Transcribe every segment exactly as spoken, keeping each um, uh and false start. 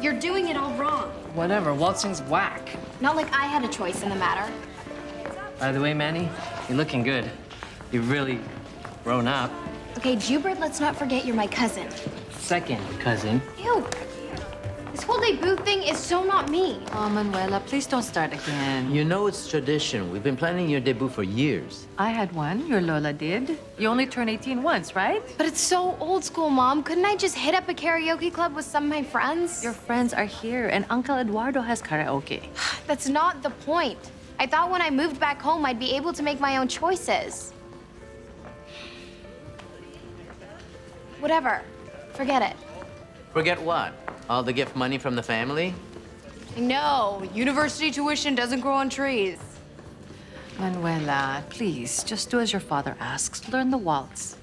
You're doing it all wrong. Whatever, waltzing's whack. Not like I had a choice in the matter. By the way, Manny, you're looking good. You've really grown up. Okay, Jubert, let's not forget you're my cousin. Second cousin. Ew. This whole debut thing is so not me. Oh, Manuela, please don't start again. You know it's tradition. We've been planning your debut for years. I had one. Your Lola did. You only turn eighteen once, right? But it's so old school, Mom. Couldn't I just hit up a karaoke club with some of my friends? Your friends are here, and Uncle Eduardo has karaoke. That's not the point. I thought when I moved back home, I'd be able to make my own choices. Whatever. Forget it. Forget what? All the gift money from the family? No, university tuition doesn't grow on trees. Manuela, please, just do as your father asks. Learn the waltz.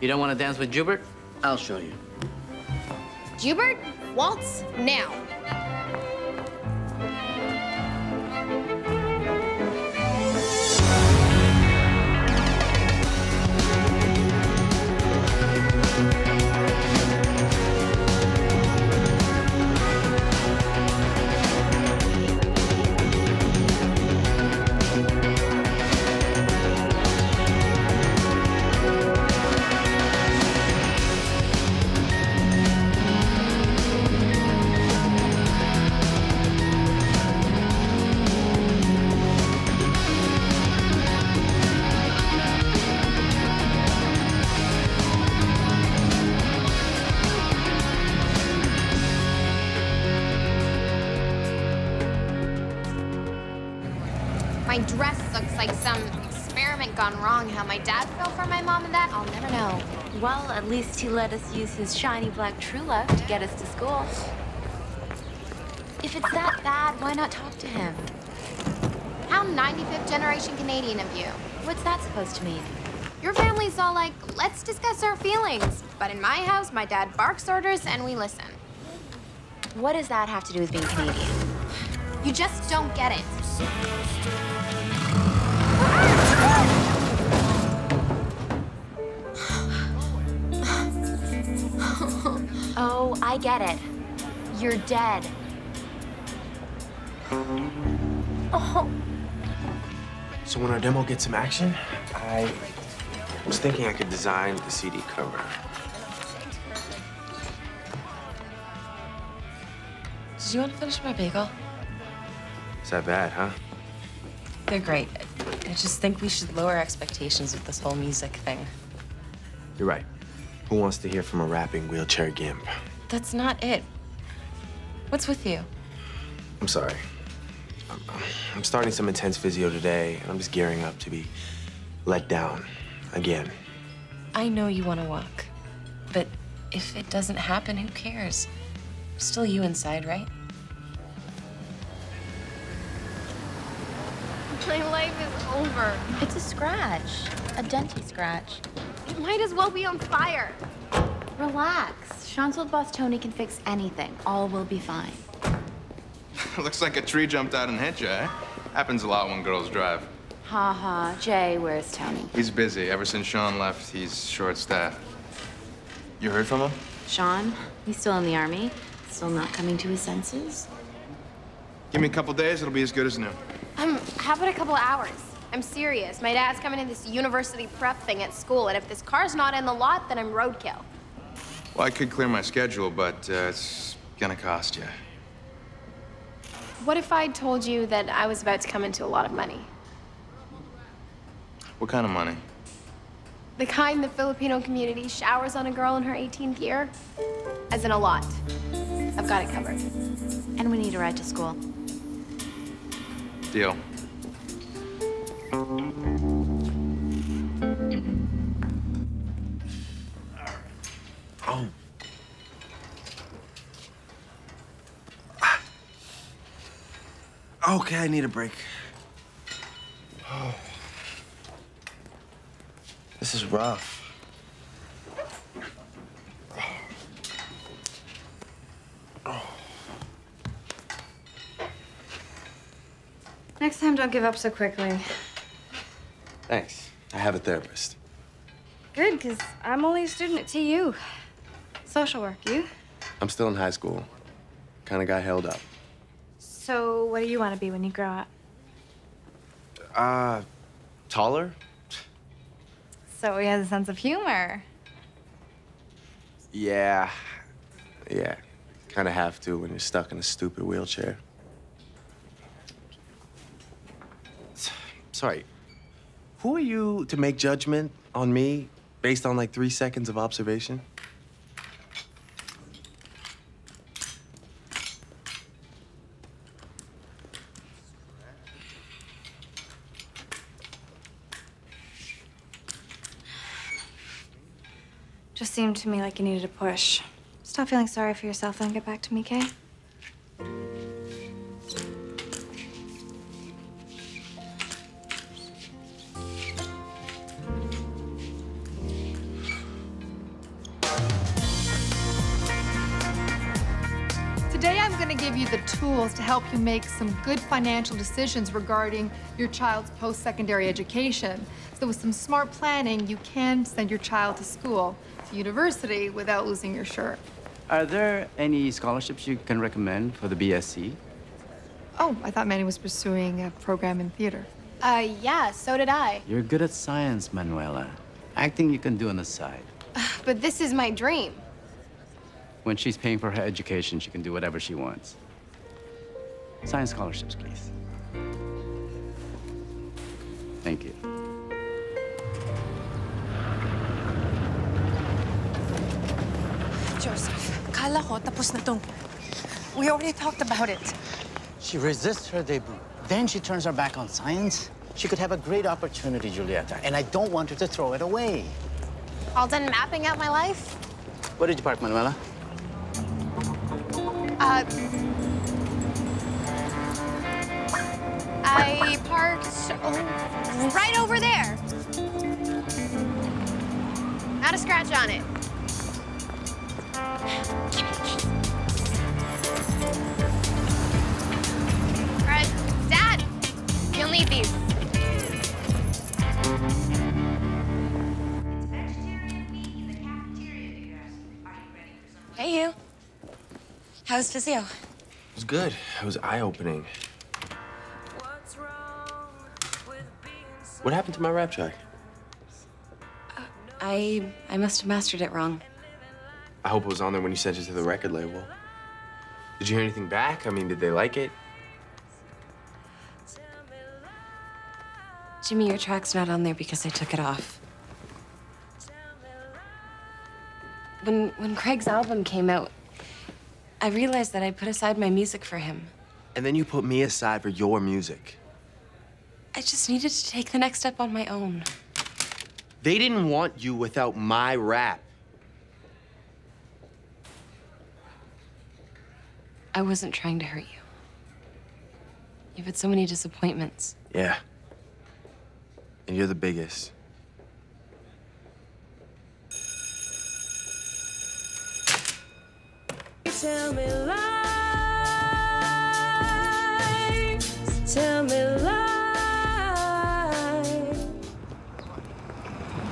You don't want to dance with Jubert? I'll show you. Jubert, waltz now. My dress looks like some experiment gone wrong. How my dad fell for my mom and that, I'll never know. Well, at least he let us use his shiny black True Love to get us to school. If it's that bad, why not talk to him? How ninety-fifth generation Canadian of you. What's that supposed to mean? Your family's all like, let's discuss our feelings. But in my house, my dad barks orders and we listen. What does that have to do with being Canadian? You just don't get it. Oh, I get it. You're dead. Oh. So when our demo gets some action, I was thinking I could design the C D cover. Did you want to finish my bagel? Is that bad, huh? They're great. I just think we should lower expectations with this whole music thing. You're right. Who wants to hear from a rapping wheelchair gimp? That's not it. What's with you? I'm sorry. I'm, I'm starting some intense physio today, and I'm just gearing up to be let down again. I know you want to walk, but if it doesn't happen, who cares? Still you inside, right? My life is over. It's a scratch, a denty scratch. It might as well be on fire. Relax. Sean's old boss Tony can fix anything. All will be fine. Looks like a tree jumped out and hit you, eh? Happens a lot when girls drive. Ha ha. Jay, where's Tony? He's busy. Ever since Sean left, he's short-staffed. You heard from him? Sean? He's still in the army. Still not coming to his senses. Give me a couple days, it'll be as good as new. Um, how about a couple of hours? I'm serious. My dad's coming to this university prep thing at school, and if this car's not in the lot, then I'm roadkill. Well, I could clear my schedule, but uh, it's gonna cost you. What if I told you that I was about to come into a lot of money? What kind of money? The kind the Filipino community showers on a girl in her eighteenth year. As in a lot. I've got it covered. And we need a ride to school. Deal. Oh. Ah. Okay, I need a break. Oh. This is rough. Next time, don't give up so quickly. Thanks. I have a therapist. Good, because I'm only a student at T U. Social work, you? I'm still in high school. Kind of got held up. So what do you want to be when you grow up? Uh, taller. So he has a sense of humor. Yeah. Yeah. Kind of have to when you're stuck in a stupid wheelchair. Sorry. Who are you to make judgment on me based on like three seconds of observation? Just seemed to me like you needed a push. Stop feeling sorry for yourself and get back to me, Kay. Today I'm gonna give you the tools to help you make some good financial decisions regarding your child's post-secondary education. So with some smart planning, you can send your child to school, to university, without losing your shirt. Are there any scholarships you can recommend for the B S C? Oh, I thought Manny was pursuing a program in theater. Uh, yeah, so did I. You're good at science, Manuela. Acting you can do on the side. Uh, but this is my dream. When she's paying for her education, she can do whatever she wants. Science scholarships, please. Thank you. Joseph, kala ko tapos na tong. We already talked about it. She resists her debut. Then she turns her back on science. She could have a great opportunity, Julieta, and I don't want her to throw it away. All done mapping out my life? What did you park, Manuela? Uh, I parked oh, right over there. Not a scratch on it. Uh, Dad, you'll need these. Hey, you. How was physio? It was good. It was eye-opening. What happened to my rap track? Uh, I... I must have mastered it wrong. I hope it was on there when you sent it to the record label. Did you hear anything back? I mean, did they like it? Jimmy, your track's not on there because I took it off. When, when Craig's album came out, I realized that I put aside my music for him. And then you put me aside for your music. I just needed to take the next step on my own. They didn't want you without my rap. I wasn't trying to hurt you. You've had so many disappointments. Yeah. And you're the biggest. Tell me lies. Tell me lies.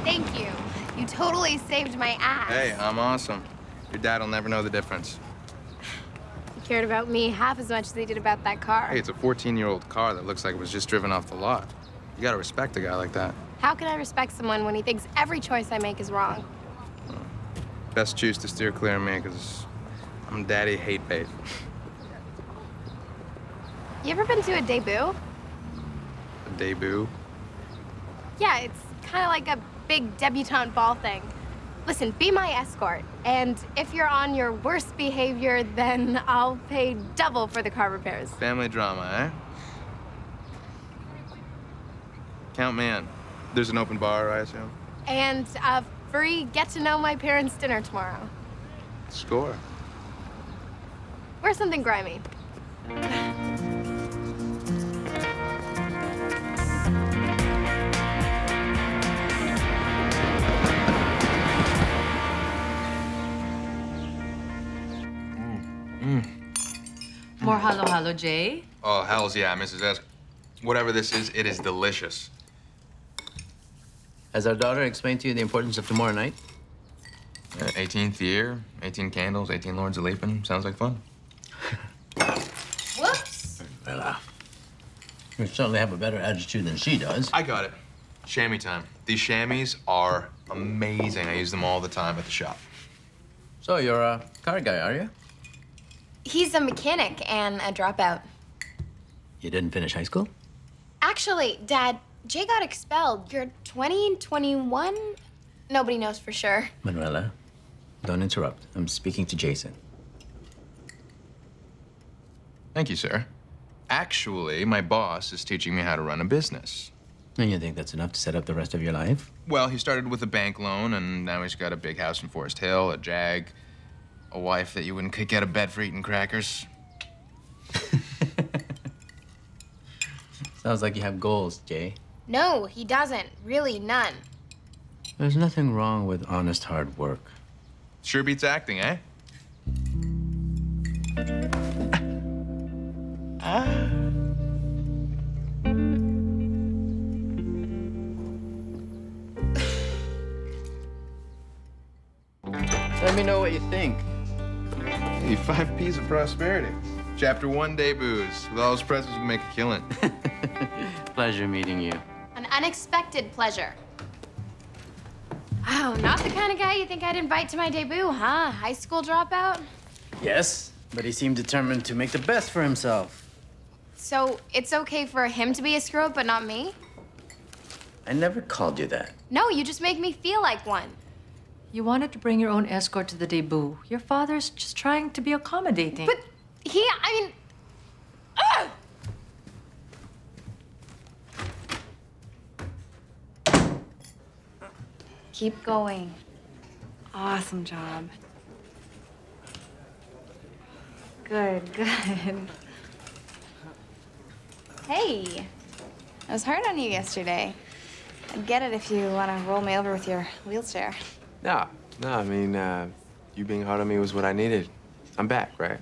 Thank you. You totally saved my ass. Hey, I'm awesome. Your dad will never know the difference. Cared about me half as much as they did about that car. Hey, it's a fourteen-year-old car that looks like it was just driven off the lot. You gotta respect a guy like that. How can I respect someone when he thinks every choice I make is wrong? Best choose to steer clear of me, because I'm daddy hate bait. You ever been to a debut? A debut? Yeah, it's kind of like a big debutante ball thing. Listen, be my escort, and if you're on your worst behavior, then I'll pay double for the car repairs. Family drama, eh? Count me in. There's an open bar, I assume? And a free get-to-know-my-parents dinner tomorrow. Score. Wear something grimy. More Hollow Hollow J. Oh, hells yeah, Missus S. Whatever this is, it is delicious. Has our daughter explained to you the importance of tomorrow night? Uh, eighteenth year, eighteen candles, eighteen lords of leaping. Sounds like fun. Whoops. Well, uh, you certainly have a better attitude than she does. I got it. Chamois time. These chamois are amazing. I use them all the time at the shop. So you're a car guy, are you? He's a mechanic and a dropout. You didn't finish high school? Actually, Dad, Jay got expelled. You're twenty, twenty-one? Nobody knows for sure. Manuela, don't interrupt. I'm speaking to Jason. Thank you, sir. Actually, my boss is teaching me how to run a business. And you think that's enough to set up the rest of your life? Well, he started with a bank loan, and now he's got a big house in Forest Hill, a jag, a wife that you wouldn't kick out of bed for eating crackers. Sounds like you have goals, Jay. No, he doesn't. Really, none. There's nothing wrong with honest hard work. Sure beats acting, eh? Ah. Let me know what you think. Hey, five P's of prosperity. Chapter one debuts. With all those presents, you can make a killing. Pleasure meeting you. An unexpected pleasure. Wow, not the kind of guy you think I'd invite to my debut, huh? High school dropout? Yes, but he seemed determined to make the best for himself. So it's okay for him to be a screw-up, but not me? I never called you that. No, you just make me feel like one. You wanted to bring your own escort to the debut. Your father's just trying to be accommodating. But he, I mean... Ugh! Keep going. Awesome job. Good, good. Hey, I was hard on you yesterday. I'd get it if you want to roll me over with your wheelchair. No, no, I mean, uh, you being hard on me was what I needed. I'm back, right?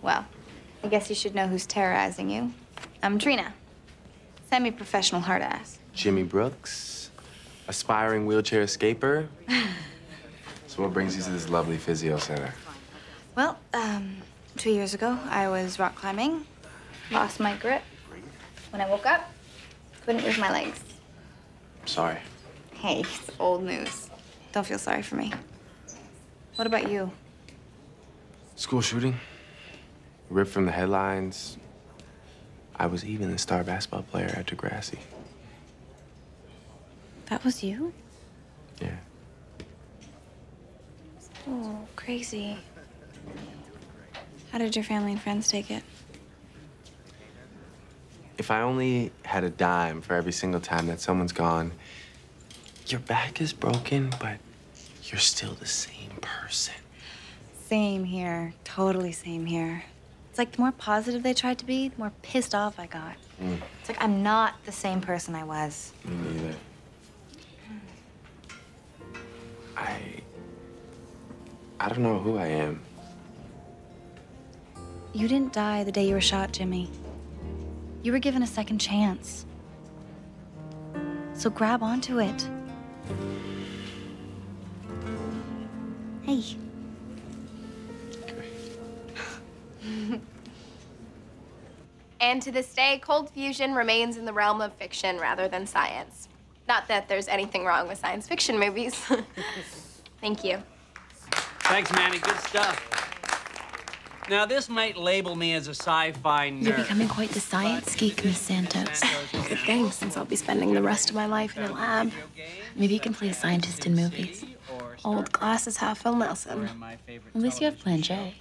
Well, I guess you should know who's terrorizing you. I'm Trina, semi-professional hard-ass. Jimmy Brooks. Aspiring wheelchair escaper. So what brings you to this lovely physio center? Well, um, two years ago, I was rock climbing, lost my grip. When I woke up, couldn't move my legs. I'm sorry. Hey, it's old news. Don't feel sorry for me. What about you? School shooting, ripped from the headlines. I was even the star basketball player at Degrassi. That was you? Yeah. Oh, crazy. How did your family and friends take it? If I only had a dime for every single time that someone's gone, your back is broken, but you're still the same person. Same here. Totally same here. It's like the more positive they tried to be, the more pissed off I got. Mm. It's like I'm not the same person I was. Me neither. I... I don't know who I am. You didn't die the day you were shot, Jimmy. You were given a second chance. So grab onto it. Hey. And to this day, cold fusion remains in the realm of fiction rather than science. Not that there's anything wrong with science fiction movies. Thank you. Thanks, Manny. Good stuff. Now, this might label me as a sci-fi nerd. You're becoming quite the science geek, Miss Santos. It's a game, since I'll be spending the rest of my life in a lab. Maybe you can play a scientist in movies. Old glass is half full, Nelson. At least you have Plan J.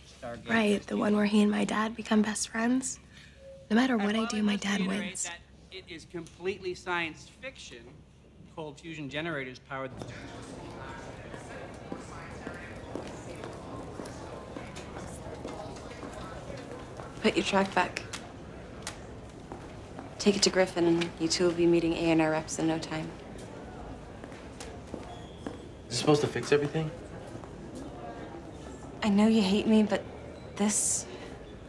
Right, the one where he and my dad become best friends. No matter what I do, my dad wins. It is completely science fiction. Cold fusion generators powered the... Put your track back. Take it to Griffin, and you two will be meeting A and R reps in no time. Is it supposed to fix everything? I know you hate me, but this,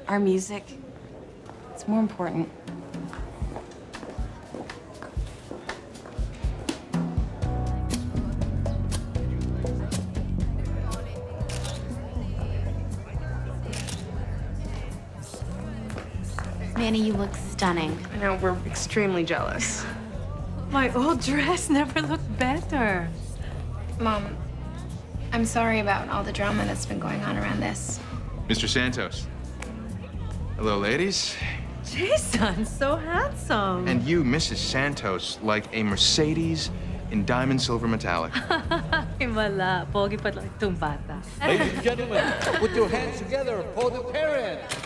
our music, it's more important. Annie, you look stunning. I know, we're extremely jealous. My old dress never looked better. Mom, I'm sorry about all the drama that's been going on around this. Mister Santos. Hello, ladies. Jason, so handsome. And you, Missus Santos, like a Mercedes in diamond silver metallic. Ladies and gentlemen, put your hands together for the parents.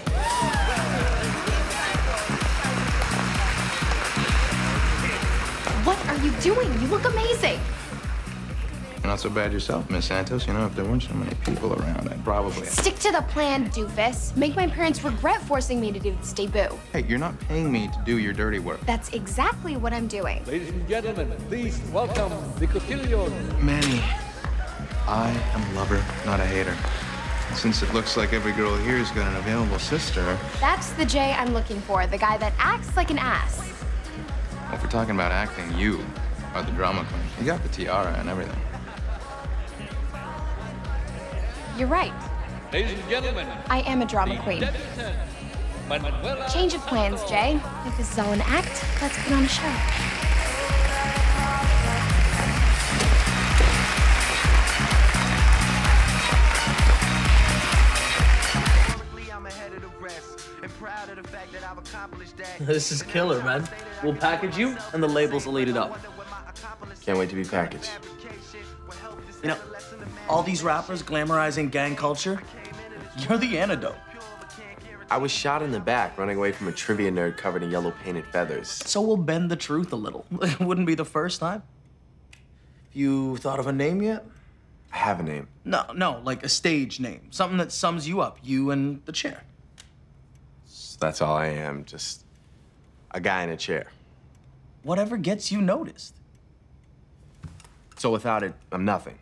What are you doing? You look amazing. You're not so bad yourself, Miss Santos. You know, if there weren't so many people around, I'd probably... Stick to the plan, doofus. Make my parents regret forcing me to do this debut. Hey, you're not paying me to do your dirty work. That's exactly what I'm doing. Ladies and gentlemen, please welcome the cotillion. Manny, I am a lover, not a hater. Since it looks like every girl here has got an available sister... That's the Jay I'm looking for, the guy that acts like an ass. Well, if we're talking about acting, you are the drama queen. You got the tiara and everything. You're right. Ladies and gentlemen, I am a drama queen. Change of plans, Jay. If this is all an act, let's put on a show. This is killer, man. We'll package you, and the labels will eat it up. Can't wait to be packaged. You know, all these rappers glamorizing gang culture, you're the antidote. I was shot in the back, running away from a trivia nerd covered in yellow painted feathers. So we'll bend the truth a little. It wouldn't be the first time. You thought of a name yet? I have a name. No, no, like a stage name. Something that sums you up, you and the chair. So that's all I am, just a guy in a chair. Whatever gets you noticed. So without it, I'm nothing.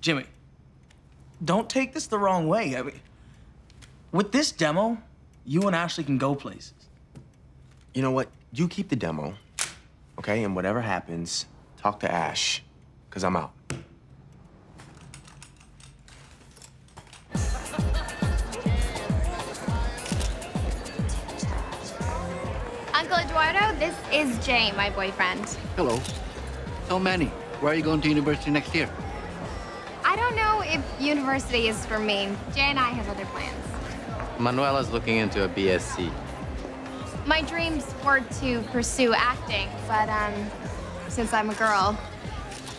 Jimmy, don't take this the wrong way. I mean, with this demo, you and Ashley can go places. You know what? You keep the demo, okay? And whatever happens, talk to Ash, because I'm out. Uncle Eduardo, this is Jay, my boyfriend. Hello. So, Manny, where are you going to university next year? I don't know if university is for me. Jay and I have other plans. Manuela's looking into a B S C. My dreams were to pursue acting, but um, since I'm a girl.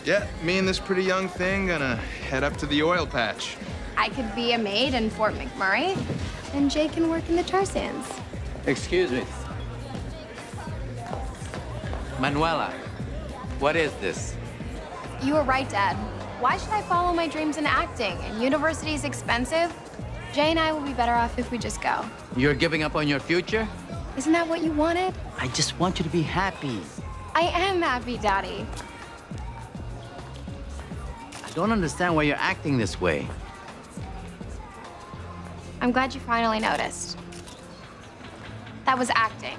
Yeah, me and this pretty young thing gonna head up to the oil patch. I could be a maid in Fort McMurray, and Jay can work in the tar sands. Excuse me. Manuela, what is this? You were right, Dad. Why should I follow my dreams in acting? And university is expensive. Jay and I will be better off if we just go. You're giving up on your future? Isn't that what you wanted? I just want you to be happy. I am happy, Daddy. I don't understand why you're acting this way. I'm glad you finally noticed. That was acting.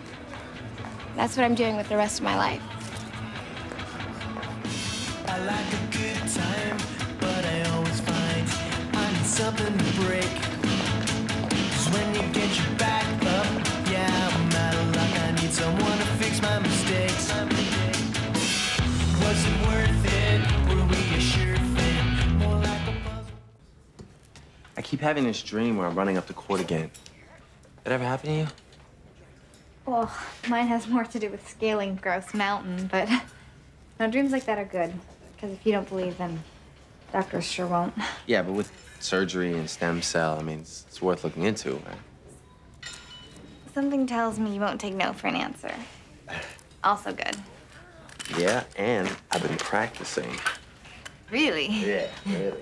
That's what I'm doing with the rest of my life. I like a good time, but I always find I need something to break. 'Cause when you get your back up, yeah, I'm out of luck. I need someone to fix my mistakes. Was it worth it? Were we a sure fit? More like a puzzle. I keep having this dream where I'm running up the court again. That ever happen to you? Well, mine has more to do with scaling Gross Mountain, but no, dreams like that are good. Because if you don't believe, then doctors sure won't. Yeah, but with surgery and stem cell, I mean, it's, it's worth looking into, right? Something tells me you won't take no for an answer. Also good. Yeah, and I've been practicing. Really? Yeah, really.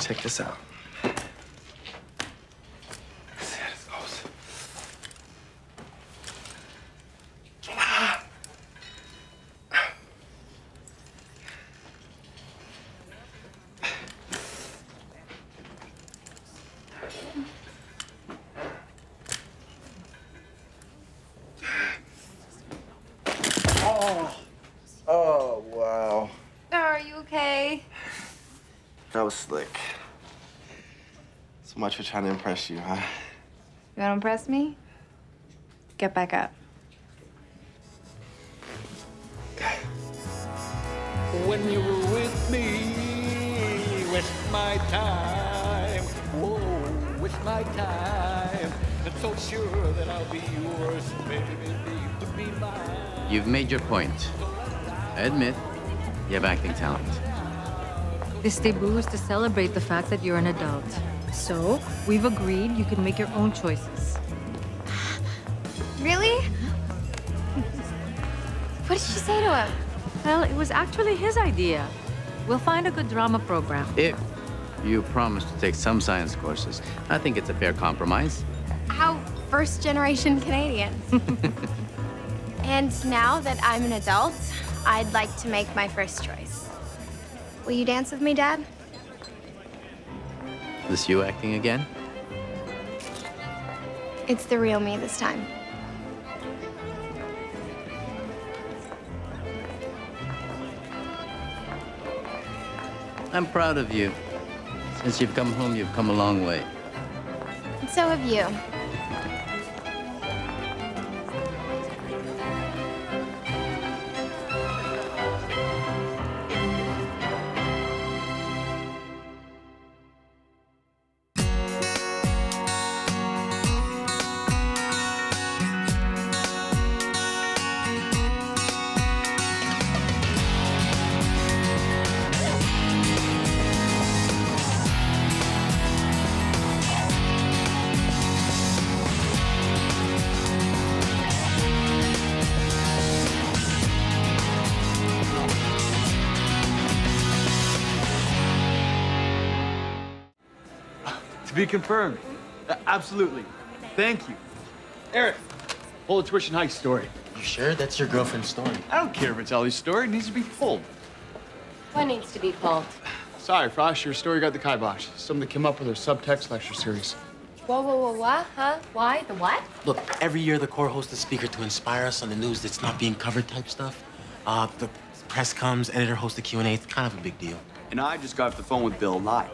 Check this out. Let's see how this goes. That was slick. So much for trying to impress you, huh? You want to impress me? Get back up. When you were with me, waste my time. Oh, waste my time. I'm so sure that I'll be yours, baby, baby, be mine. You've made your point. I admit, you have acting talent. This debut is to celebrate the fact that you're an adult. So, we've agreed you can make your own choices. Really? What did she say to him? Well, it was actually his idea. We'll find a good drama program. If you promise to take some science courses, I think it's a fair compromise. How first-generation Canadians. And now that I'm an adult, I'd like to make my first choice. Will you dance with me, Dad? Is this you acting again? It's the real me this time. I'm proud of you. Since you've come home, you've come a long way. And so have you. Be confirmed. Uh, absolutely. Thank you. Eric, whole tuition hike story. You sure? That's your girlfriend's story. I don't care if it's Ellie's story. It needs to be pulled. What needs to be pulled? Sorry, Frosh, your story got the kibosh. Something that came up with her subtext lecture series. Whoa, whoa, whoa, what? Huh? Why? The what? Look, every year the Corps hosts a speaker to inspire us on the news that's not being covered type stuff. Uh, the press comes, editor hosts a Q and A. It's kind of a big deal. And I just got off the phone with Bill Nye.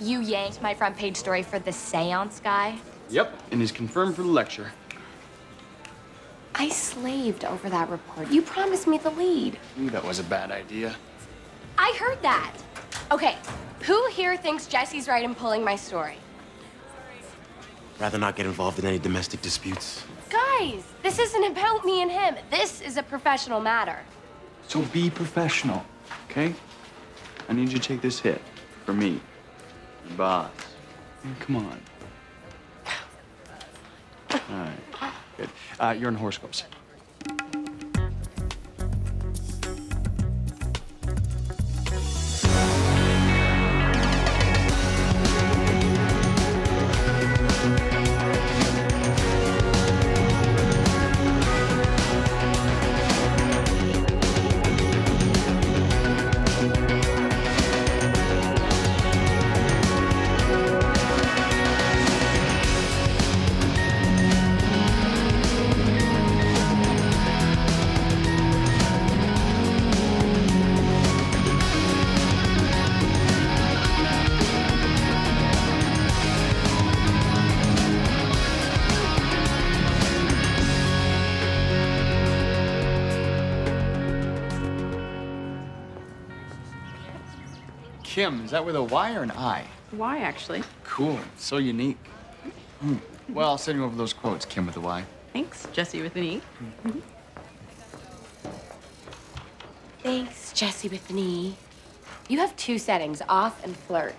You yanked my front page story for the seance guy? Yep, and he's confirmed for the lecture. I slaved over that report. You promised me the lead. I knew that was a bad idea. I heard that. Okay, who here thinks Jesse's right in pulling my story? Rather not get involved in any domestic disputes. Guys, this isn't about me and him. This is a professional matter. So be professional, okay? I need you to take this hit for me. Boss. Come on. All right. Good. Uh, you're in horoscopes. Kim, is that with a Y or an I? Y, actually. Cool. So unique. Mm. Well, I'll send you over those quotes, Kim with a Y. Thanks, Jesse with an E. Mm. Mm-hmm. Thanks, Jesse with an E. You have two settings, off and flirt.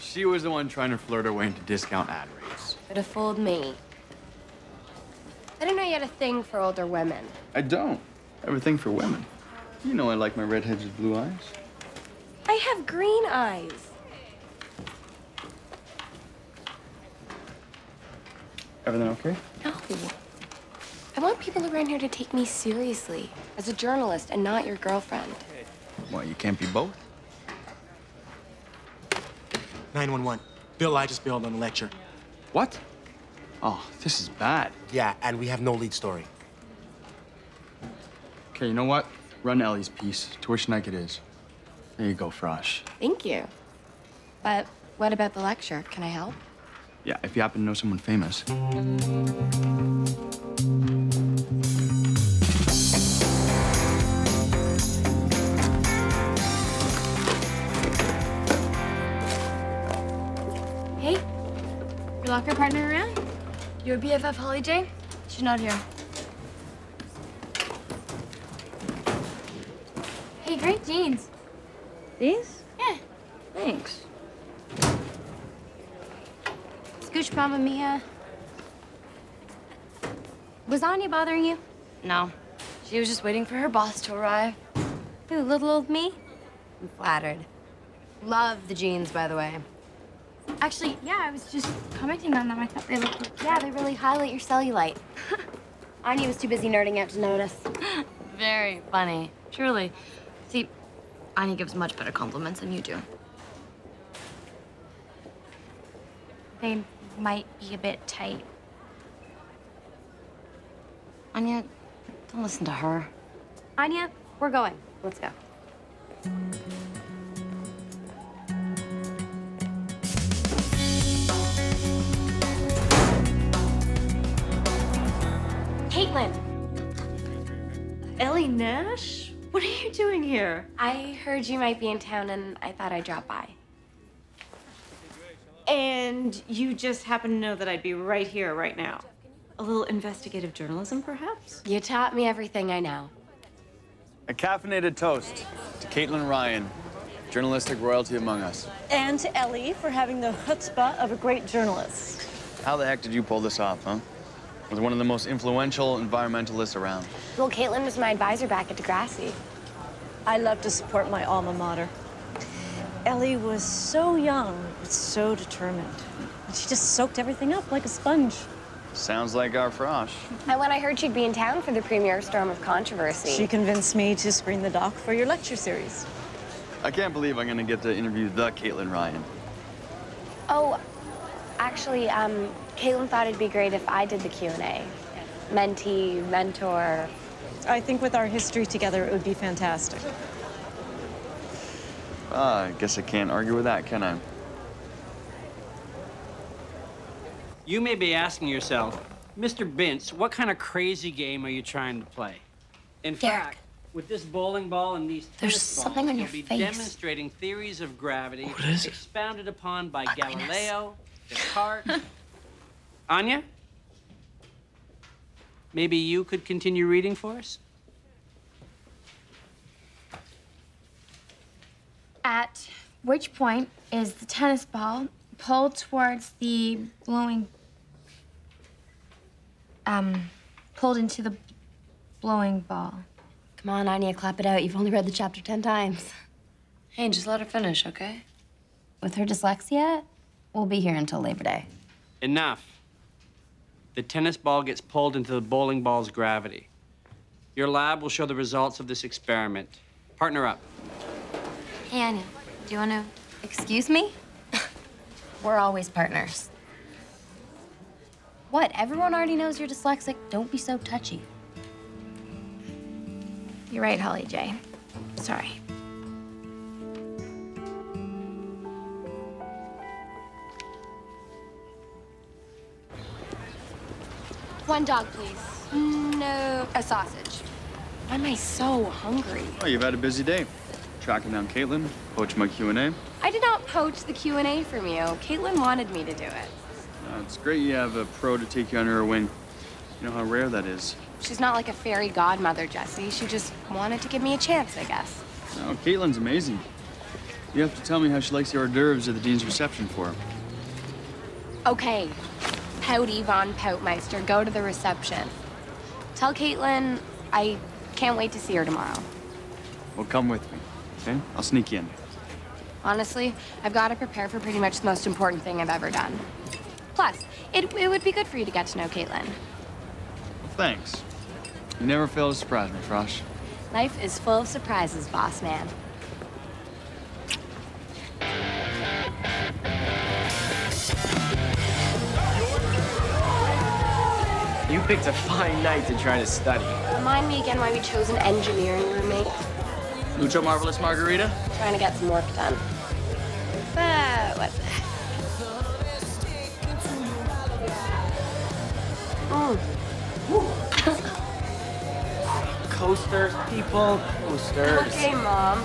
She was the one trying to flirt her way into discount ad rates. Could have fooled me. I didn't know you had a thing for older women. I don't. I have a thing for women. You know I like my redheads with blue eyes. I have green eyes. Everything okay? No. I want people around here to take me seriously as a journalist and not your girlfriend. Well, you can't be both. nine one one. Bill, I just bailed on the lecture. What? Oh, this is bad. Yeah, and we have no lead story. Okay, you know what? Run Ellie's piece. Tuition night it is. There you go, Frosh. Thank you. But what about the lecture? Can I help? Yeah, if you happen to know someone famous. Hey, your locker partner around? Your B F F Holly J? She's not here. Hey, great jeans. These? Yeah. Thanks. Scooch, Mamma Mia. Was Anya bothering you? No. She was just waiting for her boss to arrive. Ooh, little old me? I'm flattered. Love the jeans, by the way. Actually, yeah, I was just commenting on them. I thought they looked good. Yeah, they really highlight your cellulite. Anya was too busy nerding out to notice. Very funny. Truly. See, Anya gives much better compliments than you do. They might be a bit tight. Anya, don't listen to her. Anya, we're going. Let's go. Caitlin! Ellie Nash? What are you doing here? I heard you might be in town, and I thought I'd drop by. And you just happen to know that I'd be right here, right now. A little investigative journalism, perhaps? You taught me everything I know. A caffeinated toast to Caitlin Ryan, journalistic royalty among us. And to Ellie for having the chutzpah of a great journalist. How the heck did you pull this off, huh? I was one of the most influential environmentalists around. Well, Caitlin was my advisor back at Degrassi. I love to support my alma mater. Ellie was so young, but so determined. She just soaked everything up like a sponge. Sounds like our Frosh. And when I heard she'd be in town for the premiere storm of controversy. She convinced me to screen the doc for your lecture series. I can't believe I'm going to get to interview the Caitlin Ryan. Oh, actually, um... Caitlin thought it'd be great if I did the Q and A. Mentee, mentor. I think with our history together, it would be fantastic. Uh, I guess I can't argue with that, can I? You may be asking yourself, Mister Bince, what kind of crazy game are you trying to play? In Derek. fact, with this bowling ball and these tennis There's balls, something on your you'll be face. demonstrating theories of gravity what is expounded it? upon by Ugliness. Galileo, Descartes, Anya, maybe you could continue reading for us? At which point is the tennis ball pulled towards the blowing, um, pulled into the blowing ball? Come on, Anya, clap it out. You've only read the chapter ten times. Hey, just let her finish, okay? With her dyslexia, we'll be here until Labor Day. Enough. The tennis ball gets pulled into the bowling ball's gravity. Your lab will show the results of this experiment. Partner up. Hey, Anya, do you want to excuse me? We're always partners. What? Everyone already knows you're dyslexic. Don't be so touchy. You're right, Holly J. Sorry. One dog, please. No, a sausage. Why am I so hungry? Oh, you've had a busy day. Tracking down Caitlin, poach my Q and A. I did not poach the Q and A from you. Caitlin wanted me to do it. No, it's great you have a pro to take you under her wing. You know how rare that is. She's not like a fairy godmother, Jesse. She just wanted to give me a chance, I guess. No, Caitlin's amazing. You have to tell me how she likes the hors d'oeuvres at the dean's reception for her. Okay. Pouty von Poutmeister, go to the reception. Tell Caitlin I can't wait to see her tomorrow. Well, come with me, okay? I'll sneak you in. Honestly, I've got to prepare for pretty much the most important thing I've ever done. Plus, it, it would be good for you to get to know Caitlin. Well, thanks. You never fail to surprise me, Frosh. Life is full of surprises, boss man. You picked a fine night to try to study. Remind me again why we chose an engineering roommate. Lucho Marvelous Margarita? Trying to get some work done. But what the heck? Mm. Coasters, people. Coasters. Okay, Mom.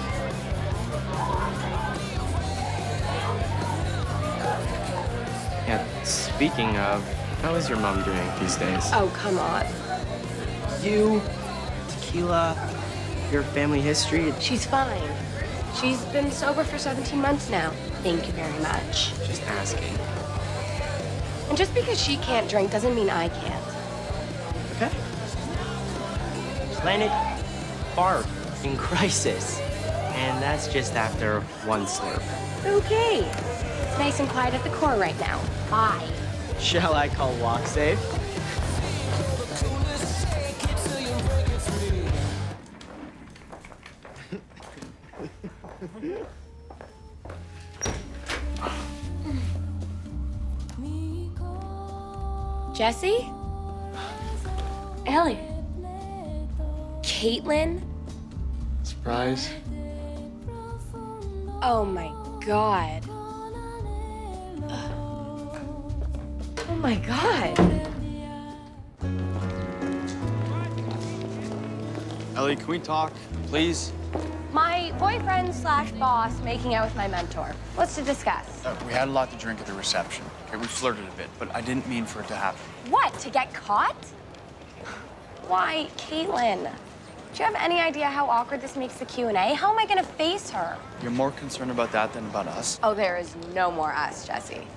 Yeah, speaking of, how is your mom doing these days? Oh, come on. You, tequila, your family history. She's fine. She's been sober for seventeen months now. Thank you very much. Just asking. And just because she can't drink doesn't mean I can't. Okay. Planet Barb in crisis. And that's just after one slurp. Okay. It's nice and quiet at the core right now. Bye. Shall I call walk safe? Jesse? Ellie? Caitlin? Surprise. Oh my God. Oh my God. Ellie, can we talk, please? My boyfriend slash boss making out with my mentor. What's to discuss? Uh, we had a lot to drink at the reception. Okay, we flirted a bit, but I didn't mean for it to happen. What, to get caught? Why, Caitlin, do you have any idea how awkward this makes the Q and A? How am I gonna face her? You're more concerned about that than about us. Oh, there is no more us, Jesse.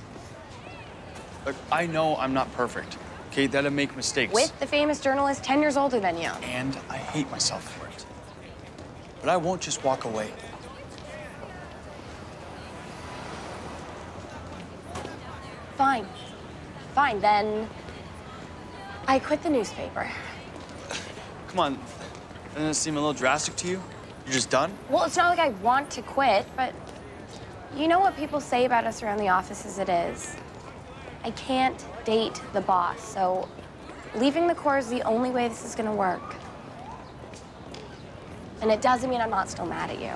Look, I know I'm not perfect, okay? That I make mistakes. With the famous journalist ten years older than you. And I hate myself for it. But I won't just walk away. Fine. Fine, then I quit the newspaper. Come on. Doesn't it seem a little drastic to you? You're just done? Well, it's not like I want to quit, but you know what people say about us around the office as it is. I can't date the boss, so leaving the Corps is the only way this is gonna work. And it doesn't mean I'm not still mad at you.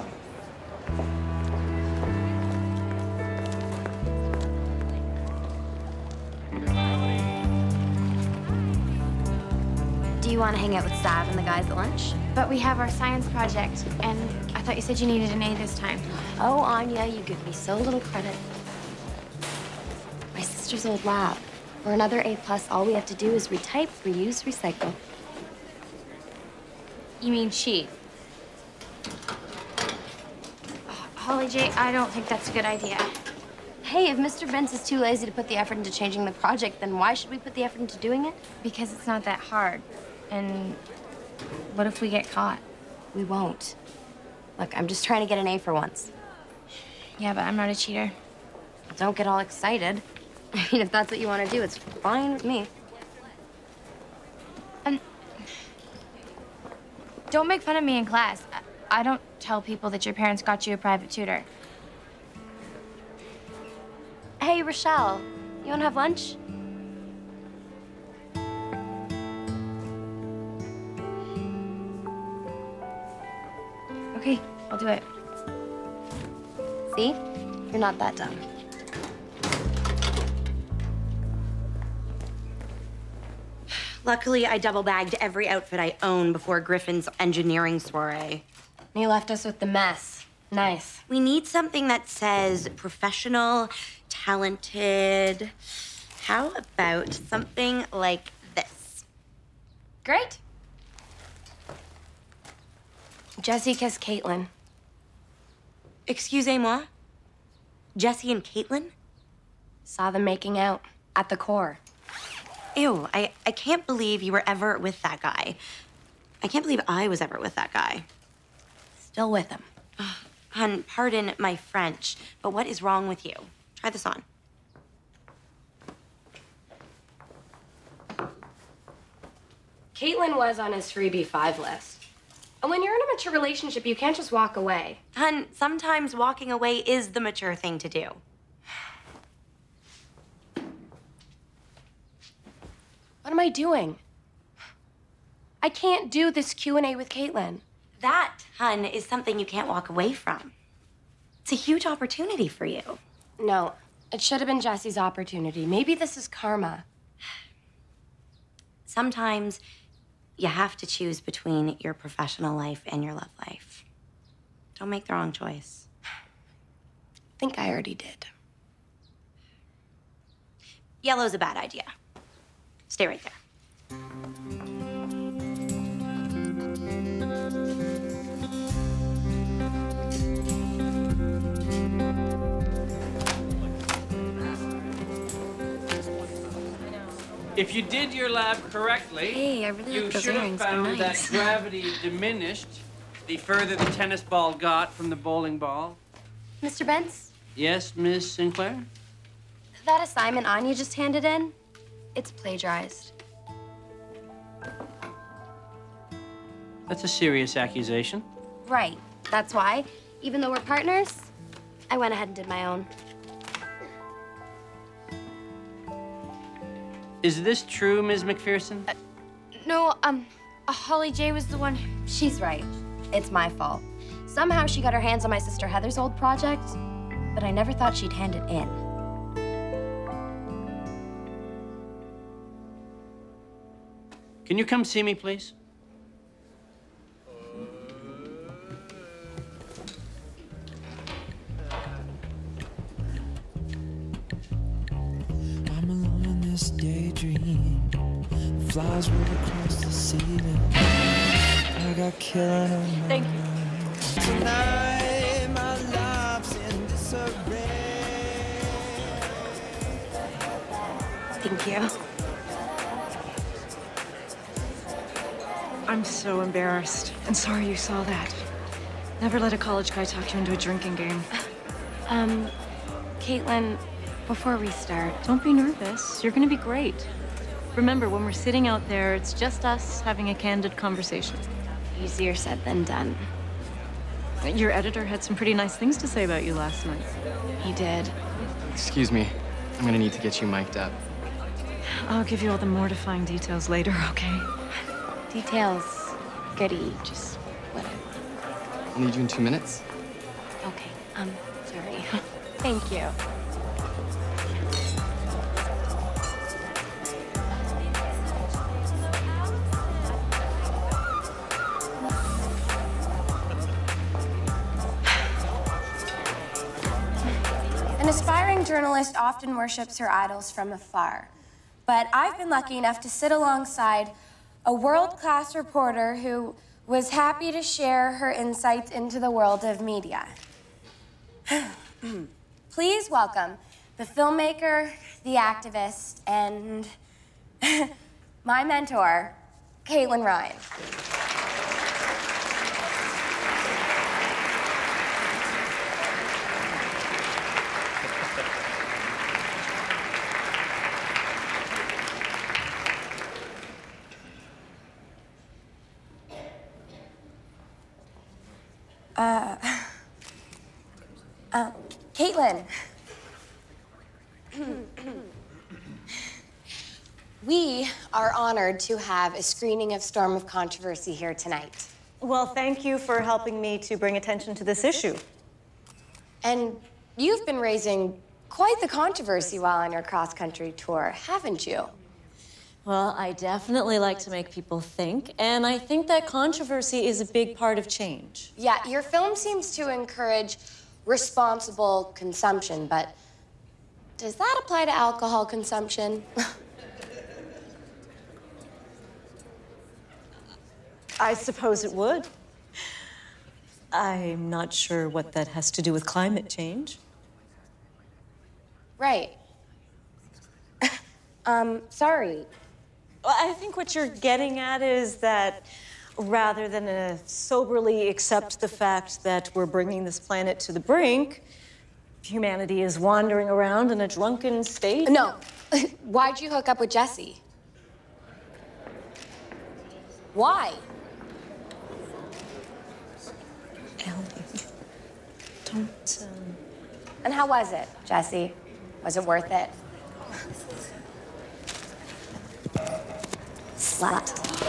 Do you want to hang out with Sav and the guys at lunch? But we have our science project, and I thought you said you needed an A this time. Oh, Anya, you give me so little credit. My sister's old lab. For another A plus, all we have to do is retype, reuse, recycle. You mean she? Holly J, I don't think that's a good idea. Hey, if Mister Bince is too lazy to put the effort into changing the project, then why should we put the effort into doing it? Because it's not that hard. And what if we get caught? We won't. Look, I'm just trying to get an A for once. Yeah, but I'm not a cheater. Don't get all excited. I mean, if that's what you want to do, it's fine with me. And don't make fun of me in class. I, I don't tell people that your parents got you a private tutor. Hey, Rochelle, you want to have lunch? Okay, I'll do it. See? You're not that dumb. Luckily, I double-bagged every outfit I own before Griffin's engineering soiree. And you left us with the mess. Nice. We need something that says professional, talented. How about something like this? Great. Jesse kissed Caitlin. Excusez-moi? Jesse and Caitlin? Saw them making out at the core. Ew, I, I can't believe you were ever with that guy. I can't believe I was ever with that guy. Still with him. Oh, hun, pardon my French, but what is wrong with you? Try this on. Caitlin was on his three B five list. And when you're in a mature relationship, you can't just walk away. Hun, sometimes walking away is the mature thing to do. What am I doing? I can't do this Q and A with Caitlin. That, hun, is something you can't walk away from. It's a huge opportunity for you. No, it should have been Jesse's opportunity. Maybe this is karma. sometimes you have to choose between your professional life and your love life. Don't make the wrong choice. I think I already did. Yellow's a bad idea. Stay right there. If you did your lab correctly, hey, I really you like those should have found nice. that gravity diminished the further the tennis ball got from the bowling ball. Mister Bince? Yes, Miss Sinclair? That assignment Anya just handed in, it's plagiarized. That's a serious accusation. Right. That's why, even though we're partners, I went ahead and did my own. Is this true, Miz McPherson? Uh, no, um, uh, Holly J was the one. She's right. It's my fault. Somehow she got her hands on my sister Heather's old project, but I never thought she'd hand it in. Can you come see me, please? Daydream, the flies were across the ceiling. I got killing on. Thank you. Tonight, my life's in disarray. Thank you. I'm so embarrassed and sorry you saw that. Never let a college guy talk you into a drinking game. Um, Caitlin. Before we start, don't be nervous. You're gonna be great. Remember, when we're sitting out there, it's just us having a candid conversation. Easier said than done. Your editor had some pretty nice things to say about you last night. He did. Excuse me. I'm gonna need to get you mic'd up. I'll give you all the mortifying details later, okay? Details, goody, just whatever. I'll need you in two minutes. Okay, um, sorry. Thank you. An aspiring journalist often worships her idols from afar, but I've been lucky enough to sit alongside a world-class reporter who was happy to share her insights into the world of media. Please welcome the filmmaker, the activist, and my mentor, Caitlin Ryan. Uh, uh, Caitlin. We are honored to have a screening of Storm of Controversy here tonight. Well, thank you for helping me to bring attention to this issue. And you've been raising quite the controversy while on your cross-country tour, haven't you? Well, I definitely like to make people think, and I think that controversy is a big part of change. Yeah, your film seems to encourage responsible consumption, but does that apply to alcohol consumption? I suppose it would. I'm not sure what that has to do with climate change. Right. Um, sorry. Well, I think what you're getting at is that rather than uh, soberly accept the fact that we're bringing this planet to the brink, humanity is wandering around in a drunken state. No. Why'd you hook up with Jesse? Why? Ellie, don't. Um... And how was it, Jesse? Was it worth it? Slut.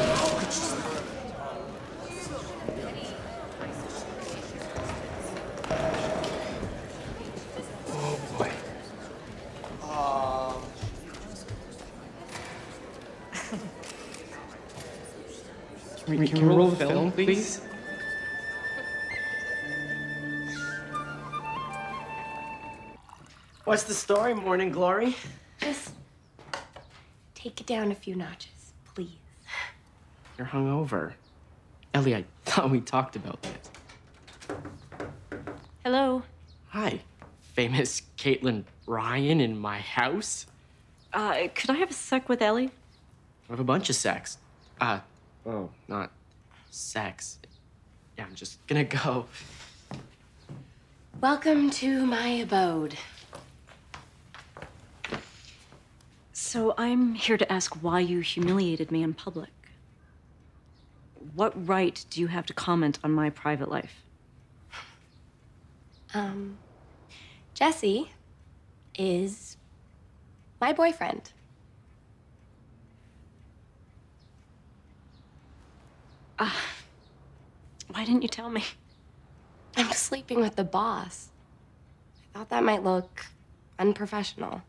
Oh, boy. Uh... Can we, can we roll the film, film please? please? What's the story, Morning Glory? Just take it down a few notches, please. You're hungover. Ellie, I thought we talked about this. Hello. Hi. Famous Caitlin Ryan in my house? Uh, could I have a sec with Ellie? I have a bunch of sex. Uh, oh, not sex. Yeah, I'm just gonna go. Welcome to my abode. So I'm here to ask why you humiliated me in public. What right do you have to comment on my private life? Um, Jesse is my boyfriend. Ah, uh, why didn't you tell me? I'm sleeping with the boss. I thought that might look unprofessional.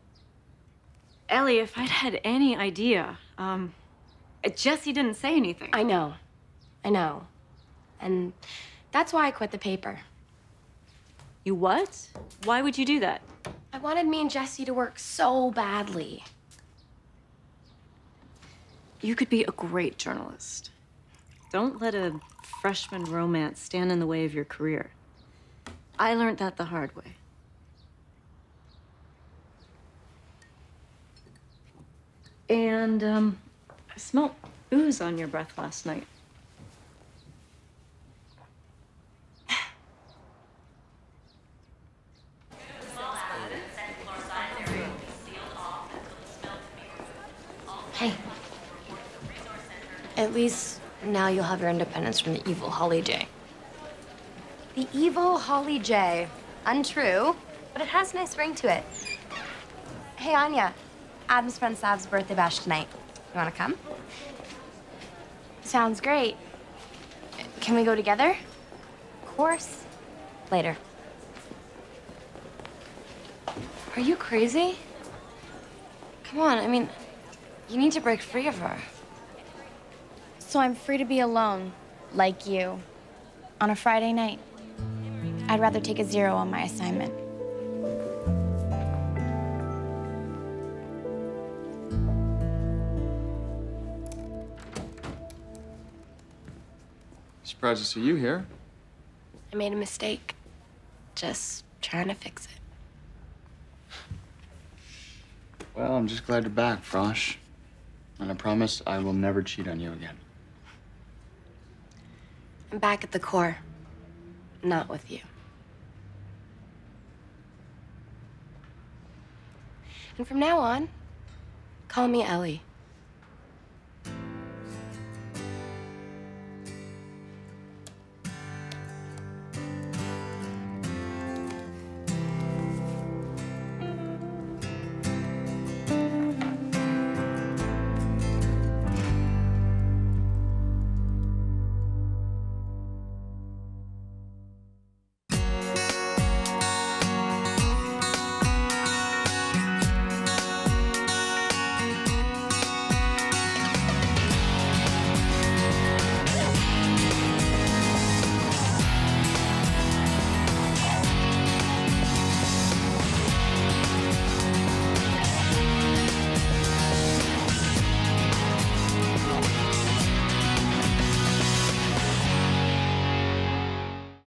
Ellie, if I'd had any idea, um, Jesse didn't say anything. I know, I know. And that's why I quit the paper. You what? Why would you do that? I wanted me and Jesse to work so badly. You could be a great journalist. Don't let a freshman romance stand in the way of your career. I learned that the hard way. And um, I smelled booze on your breath last night. Hey. At least now you'll have your independence from the evil Holly J. The evil Holly J. Untrue, but it has a nice ring to it. Hey, Anya. Adam's friend Sav's birthday bash tonight. You want to come? Sounds great. Can we go together? Of course. Later. Are you crazy? Come on, I mean, you need to break free of her. So I'm free to be alone, like you, on a Friday night. I'd rather take a zero on my assignment. Surprised to see you here. I made a mistake. Just trying to fix it. Well, I'm just glad you're back, Frosh. And I promise I will never cheat on you again. I'm back at the core. Not with you. And from now on, call me Ellie.